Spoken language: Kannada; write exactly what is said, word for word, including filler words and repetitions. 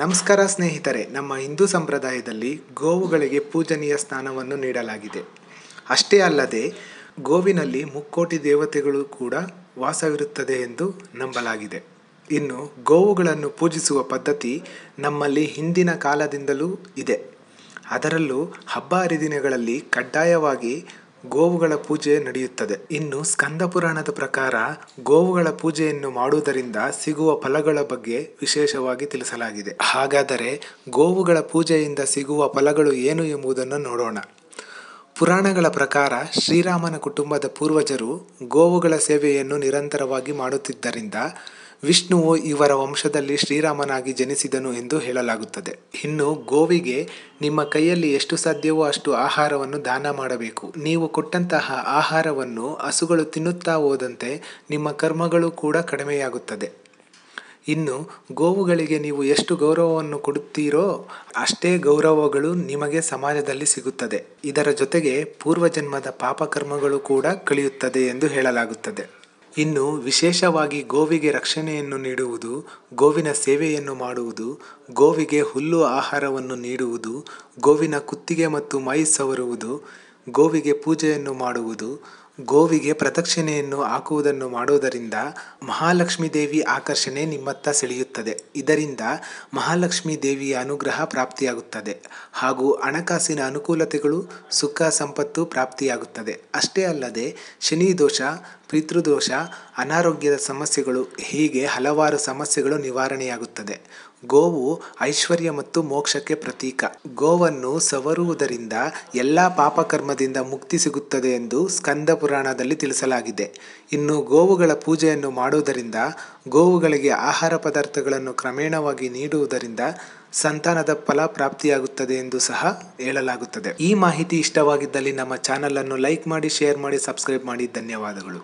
ನಮಸ್ಕಾರ ಸ್ನೇಹಿತರೆ, ನಮ್ಮ ಹಿಂದೂ ಸಂಪ್ರದಾಯದಲ್ಲಿ ಗೋವುಗಳಿಗೆ ಪೂಜನೀಯ ಸ್ಥಾನವನ್ನು ನೀಡಲಾಗಿದೆ. ಅಷ್ಟೇ ಅಲ್ಲದೆ ಗೋವಿನಲ್ಲಿ ಮುಕ್ಕೋಟಿ ದೇವತೆಗಳು ಕೂಡ ವಾಸವಿರುತ್ತದೆ ಎಂದು ನಂಬಲಾಗಿದೆ. ಇನ್ನು ಗೋವುಗಳನ್ನು ಪೂಜಿಸುವ ಪದ್ಧತಿ ನಮ್ಮಲ್ಲಿ ಹಿಂದಿನ ಕಾಲದಿಂದಲೂ ಇದೆ. ಅದರಲ್ಲೂ ಹಬ್ಬ ಹರಿದಿನಗಳಲ್ಲಿ ಕಡ್ಡಾಯವಾಗಿ ಗೋವುಗಳ ಪೂಜೆ ನಡೆಯುತ್ತದೆ. ಇನ್ನು ಸ್ಕಂದ ಪುರಾಣದ ಪ್ರಕಾರ ಗೋವುಗಳ ಪೂಜೆಯನ್ನು ಮಾಡುವುದರಿಂದ ಸಿಗುವ ಫಲಗಳ ಬಗ್ಗೆ ವಿಶೇಷವಾಗಿ ತಿಳಿಸಲಾಗಿದೆ. ಹಾಗಾದರೆ ಗೋವುಗಳ ಪೂಜೆಯಿಂದ ಸಿಗುವ ಫಲಗಳು ಏನು ಎಂಬುದನ್ನು ನೋಡೋಣ. ಪುರಾಣಗಳ ಪ್ರಕಾರ ಶ್ರೀರಾಮನ ಕುಟುಂಬದ ಪೂರ್ವಜರು ಗೋವುಗಳ ಸೇವೆಯನ್ನು ನಿರಂತರವಾಗಿ ಮಾಡುತ್ತಿದ್ದರಿಂದ ವಿಷ್ಣುವು ಇವರ ವಂಶದಲ್ಲಿ ಶ್ರೀರಾಮನಾಗಿ ಜನಿಸಿದನು ಎಂದು ಹೇಳಲಾಗುತ್ತದೆ. ಇನ್ನು ಗೋವಿಗೆ ನಿಮ್ಮ ಕೈಯಲ್ಲಿ ಎಷ್ಟು ಸಾಧ್ಯವೋ ಅಷ್ಟು ಆಹಾರವನ್ನು ದಾನ ಮಾಡಬೇಕು. ನೀವು ಕೊಟ್ಟಂತಹ ಆಹಾರವನ್ನು ಹಸುಗಳು ತಿನ್ನುತ್ತಾ ಹೋದಂತೆ ನಿಮ್ಮ ಕರ್ಮಗಳು ಕೂಡ ಕಡಿಮೆಯಾಗುತ್ತದೆ. ಇನ್ನು ಗೋವುಗಳಿಗೆ ನೀವು ಎಷ್ಟು ಗೌರವವನ್ನು ಕೊಡುತ್ತೀರೋ ಅಷ್ಟೇ ಗೌರವಗಳು ನಿಮಗೆ ಸಮಾಜದಲ್ಲಿ ಸಿಗುತ್ತದೆ. ಇದರ ಜೊತೆಗೆ ಪೂರ್ವಜನ್ಮದ ಪಾಪಕರ್ಮಗಳು ಕೂಡ ಕಳೆಯುತ್ತದೆ ಎಂದು ಹೇಳಲಾಗುತ್ತದೆ. ಇನ್ನು ವಿಶೇಷವಾಗಿ ಗೋವಿಗೆ ರಕ್ಷಣೆಯನ್ನು ನೀಡುವುದು, ಗೋವಿನ ಸೇವೆಯನ್ನು ಮಾಡುವುದು, ಗೋವಿಗೆ ಹುಲ್ಲು ಆಹಾರವನ್ನು ನೀಡುವುದು, ಗೋವಿನ ಕುತ್ತಿಗೆ ಮತ್ತು ಮೈ ಸವರುವುದು, ಗೋವಿಗೆ ಪೂಜೆಯನ್ನು ಮಾಡುವುದು, ಗೋವಿಗೆ ಪ್ರದಕ್ಷಿಣೆಯನ್ನು ಹಾಕುವುದನ್ನು ಮಾಡುವುದರಿಂದ ಮಹಾಲಕ್ಷ್ಮೀ ದೇವಿ ಆಕರ್ಷಣೆ ನಿಮ್ಮತ್ತ ಸೆಳೆಯುತ್ತದೆ. ಇದರಿಂದ ಮಹಾಲಕ್ಷ್ಮೀ ದೇವಿಯ ಅನುಗ್ರಹ ಪ್ರಾಪ್ತಿಯಾಗುತ್ತದೆ ಹಾಗೂ ಹಣಕಾಸಿನ ಅನುಕೂಲತೆಗಳು, ಸುಖ ಸಂಪತ್ತು ಪ್ರಾಪ್ತಿಯಾಗುತ್ತದೆ. ಅಷ್ಟೇ ಅಲ್ಲದೆ ಶನಿ ದೋಷ, ಪಿತೃದೋಷ, ಅನಾರೋಗ್ಯದ ಸಮಸ್ಯೆಗಳು ಹೀಗೆ ಹಲವಾರು ಸಮಸ್ಯೆಗಳು ನಿವಾರಣೆಯಾಗುತ್ತದೆ. ಗೋವು ಐಶ್ವರ್ಯ ಮತ್ತು ಮೋಕ್ಷಕ್ಕೆ ಪ್ರತೀಕ. ಗೋವನ್ನು ಸವರುವುದರಿಂದ ಎಲ್ಲ ಪಾಪಕರ್ಮದಿಂದ ಮುಕ್ತಿ ಸಿಗುತ್ತದೆ ಎಂದು ಸ್ಕಂದ ಪುರಾಣದಲ್ಲಿ ತಿಳಿಸಲಾಗಿದೆ. ಇನ್ನು ಗೋವುಗಳ ಪೂಜೆಯನ್ನು ಮಾಡುವುದರಿಂದ, ಗೋವುಗಳಿಗೆ ಆಹಾರ ಪದಾರ್ಥಗಳನ್ನು ಕ್ರಮೇಣವಾಗಿ ನೀಡುವುದರಿಂದ ಸಂತಾನದ ಫಲ ಪ್ರಾಪ್ತಿಯಾಗುತ್ತದೆ ಎಂದು ಸಹ ಹೇಳಲಾಗುತ್ತದೆ. ಈ ಮಾಹಿತಿ ಇಷ್ಟವಾಗಿದ್ದಲ್ಲಿ ನಮ್ಮ ಚಾನಲನ್ನು ಲೈಕ್ ಮಾಡಿ, ಶೇರ್ ಮಾಡಿ, ಸಬ್ಸ್ಕ್ರೈಬ್ ಮಾಡಿ. ಧನ್ಯವಾದಗಳು.